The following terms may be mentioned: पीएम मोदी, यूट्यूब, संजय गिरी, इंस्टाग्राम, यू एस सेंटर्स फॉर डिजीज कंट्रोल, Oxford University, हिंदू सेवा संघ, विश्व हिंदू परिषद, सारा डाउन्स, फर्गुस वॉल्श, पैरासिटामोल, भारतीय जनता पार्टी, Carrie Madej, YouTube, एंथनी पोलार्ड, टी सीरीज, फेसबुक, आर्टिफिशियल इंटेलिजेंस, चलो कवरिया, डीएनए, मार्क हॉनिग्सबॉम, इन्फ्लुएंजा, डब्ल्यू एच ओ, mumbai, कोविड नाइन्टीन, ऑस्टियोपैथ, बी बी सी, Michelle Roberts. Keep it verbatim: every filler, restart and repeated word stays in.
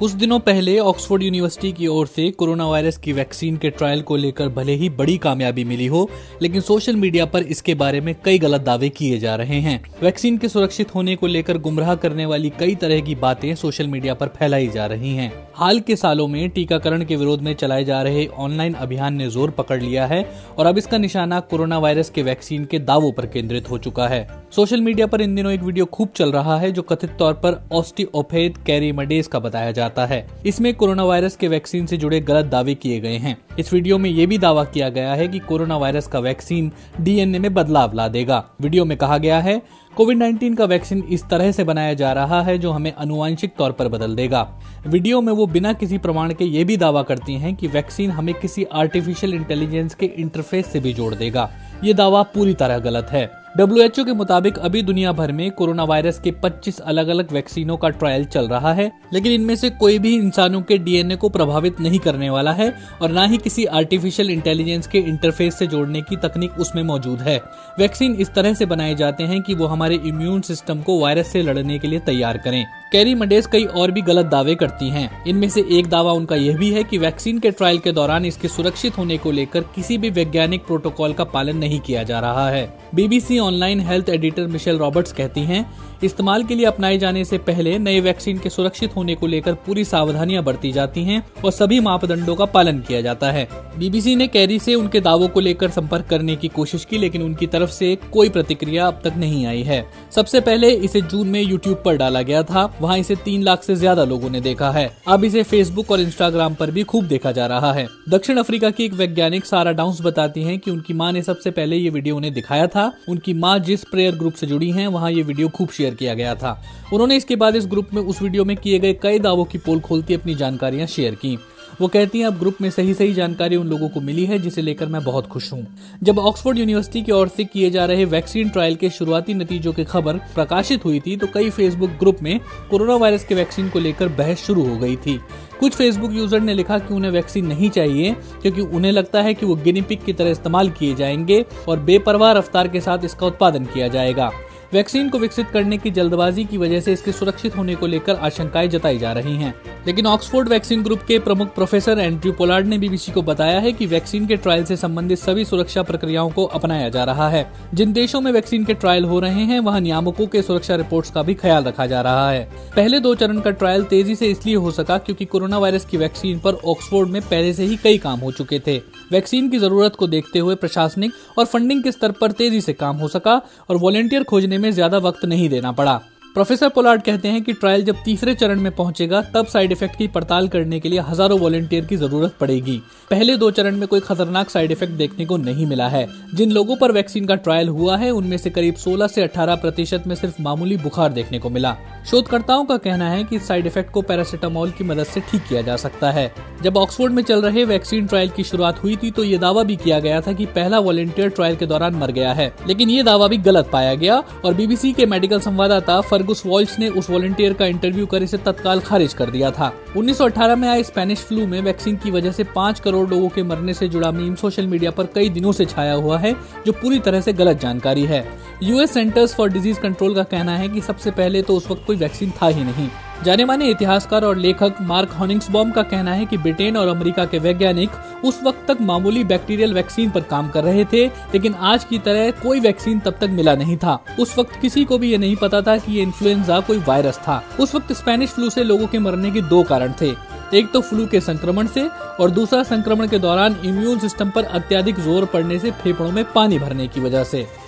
कुछ दिनों पहले ऑक्सफोर्ड यूनिवर्सिटी की ओर से कोरोना वायरस की वैक्सीन के ट्रायल को लेकर भले ही बड़ी कामयाबी मिली हो, लेकिन सोशल मीडिया पर इसके बारे में कई गलत दावे किए जा रहे हैं। वैक्सीन के सुरक्षित होने को लेकर गुमराह करने वाली कई तरह की बातें सोशल मीडिया पर फैलाई जा रही हैं। हाल के सालों में टीकाकरण के विरोध में चलाए जा रहे ऑनलाइन अभियान ने जोर पकड़ लिया है और अब इसका निशाना कोरोना वायरस के वैक्सीन के दावों पर केंद्रित हो चुका है। सोशल मीडिया पर इन दिनों एक वीडियो खूब चल रहा है जो कथित तौर पर ऑस्टियोपैथ कैरी मडेज का बताया जाता है। इसमें कोरोना वायरस के वैक्सीन से जुड़े गलत दावे किए गए हैं। इस वीडियो में ये भी दावा किया गया है कि कोरोना वायरस का वैक्सीन डी एन ए में बदलाव ला देगा। वीडियो में कहा गया है कोविड नाइन्टीन का वैक्सीन इस तरह से बनाया जा रहा है जो हमें अनुवांशिक तौर पर बदल देगा। वीडियो में वो बिना किसी प्रमाण के ये भी दावा करती हैं कि वैक्सीन हमें किसी आर्टिफिशियल इंटेलिजेंस के इंटरफेस से भी जोड़ देगा। ये दावा पूरी तरह गलत है। डब्ल्यू एच ओ के मुताबिक अभी दुनिया भर में कोरोना वायरस के पच्चीस अलग अलग वैक्सीनों का ट्रायल चल रहा है, लेकिन इनमें से कोई भी इंसानों के डी एन ए को प्रभावित नहीं करने वाला है और न ही किसी आर्टिफिशियल इंटेलिजेंस के इंटरफेस से जोड़ने की तकनीक उसमें मौजूद है। वैक्सीन इस तरह से बनाए जाते हैं कि वो हमारे इम्यून सिस्टम को वायरस से लड़ने के लिए तैयार करें। कैरी मडेज कई और भी गलत दावे करती हैं। इनमें से एक दावा उनका यह भी है कि वैक्सीन के ट्रायल के दौरान इसके सुरक्षित होने को लेकर किसी भी वैज्ञानिक प्रोटोकॉल का पालन नहीं किया जा रहा है। बी बी सी online health editor Michelle Roberts कहती हैं, इस्तेमाल के लिए अपनाए जाने से पहले नए वैक्सीन के सुरक्षित होने को लेकर पूरी सावधानियां बरती जाती हैं और सभी मापदंडों का पालन किया जाता है। बी बी सी ने कैरी से उनके दावों को लेकर संपर्क करने की कोशिश की, लेकिन उनकी तरफ से कोई प्रतिक्रिया अब तक नहीं आई है। सबसे पहले इसे जून में यूट्यूब पर डाला गया था, वहाँ इसे तीन लाख से ज्यादा लोगों ने देखा है। अब इसे फेसबुक और इंस्टाग्राम पर भी खूब देखा जा रहा है। दक्षिण अफ्रीका की एक वैज्ञानिक सारा डाउन्स बताती हैं कि उनकी माँ ने सबसे पहले ये वीडियो उन्हें दिखाया था। उनकी माँ जिस प्रेयर ग्रुप से जुड़ी हैं, वहाँ ये वीडियो खूब शेयर किया गया था। उन्होंने इसके बाद इस ग्रुप में उस वीडियो में किए गए कई दावों की पोल खोलती अपनी जानकारियाँ शेयर की। वो कहती हैं, अब ग्रुप में सही सही जानकारी उन लोगों को मिली है जिसे लेकर मैं बहुत खुश हूँ। जब ऑक्सफोर्ड यूनिवर्सिटी की ओर से किए जा रहे वैक्सीन ट्रायल के शुरुआती नतीजों की खबर प्रकाशित हुई थी तो कई फेसबुक ग्रुप में कोरोना वायरस के वैक्सीन को लेकर बहस शुरू हो गई थी। कुछ फेसबुक यूजर ने लिखा कि उन्हें वैक्सीन नहीं चाहिए क्योंकि उन्हें लगता है कि वो गिनी पिग की तरह इस्तेमाल किए जाएंगे और बेपरवाह रफ्तार के साथ इसका उत्पादन किया जाएगा। वैक्सीन को विकसित करने की जल्दबाजी की वजह से इसके सुरक्षित होने को लेकर आशंकाएं जताई जा रही हैं। लेकिन ऑक्सफोर्ड वैक्सीन ग्रुप के प्रमुख प्रोफेसर एंथनी पोलार्ड ने बी बी सी को बताया है कि वैक्सीन के ट्रायल से संबंधित सभी सुरक्षा प्रक्रियाओं को अपनाया जा रहा है। जिन देशों में वैक्सीन के ट्रायल हो रहे हैं वहाँ नियामकों के सुरक्षा रिपोर्ट्स का भी ख्याल रखा जा रहा है। पहले दो चरण का ट्रायल तेजी से इसलिए हो सका क्योंकि कोरोना वायरस की वैक्सीन पर ऑक्सफोर्ड में पहले से ही कई काम हो चुके थे। वैक्सीन की जरूरत को देखते हुए प्रशासनिक और फंडिंग के स्तर पर तेजी से काम हो सका और वॉलंटियर खोजने में ज्यादा वक्त नहीं देना पड़ा। प्रोफेसर पोलार्ड कहते हैं कि ट्रायल जब तीसरे चरण में पहुंचेगा तब साइड इफेक्ट की पड़ताल करने के लिए हजारों वॉलंटियर की जरूरत पड़ेगी। पहले दो चरण में कोई खतरनाक साइड इफेक्ट देखने को नहीं मिला है। जिन लोगों पर वैक्सीन का ट्रायल हुआ है उनमें से करीब सोलह से अठारह प्रतिशत में सिर्फ मामूली बुखार देखने को मिला। शोधकर्ताओं का कहना है कि साइड इफेक्ट को पैरासिटामोल की मदद से ठीक किया जा सकता है। जब ऑक्सफोर्ड में चल रहे वैक्सीन ट्रायल की शुरुआत हुई थी तो ये दावा भी किया गया था कि पहला वॉलंटियर ट्रायल के दौरान मर गया है, लेकिन ये दावा भी गलत पाया गया और बी बी सी के मेडिकल संवाददाता फर्गुस वॉल्श ने उस वॉलंटियर का इंटरव्यू कर इसे तत्काल खारिज कर दिया था। उन्नीस सौ अठारह में आए स्पेनिश फ्लू में वैक्सीन की वजह से पाँच करोड़ लोगों के मरने से जुड़ा मीम सोशल मीडिया पर कई दिनों से छाया हुआ है जो पूरी तरह से गलत जानकारी है। यू एस सेंटर्स फॉर डिजीज कंट्रोल का कहना है कि सबसे पहले तो उस वक्त कोई वैक्सीन था ही नहीं। जाने माने इतिहासकार और लेखक मार्क हॉनिग्सबॉम का कहना है कि ब्रिटेन और अमेरिका के वैज्ञानिक उस वक्त तक मामूली बैक्टीरियल वैक्सीन पर काम कर रहे थे, लेकिन आज की तरह कोई वैक्सीन तब तक मिला नहीं था। उस वक्त किसी को भी ये नहीं पता था कि ये इन्फ्लुएंजा कोई वायरस था। उस वक्त स्पेनिश फ्लू से लोगों के मरने के दो कारण थे, एक तो फ्लू के संक्रमण से और दूसरा संक्रमण के दौरान इम्यून सिस्टम पर अत्यधिक जोर पड़ने से फेफड़ों में पानी भरने की वजह से।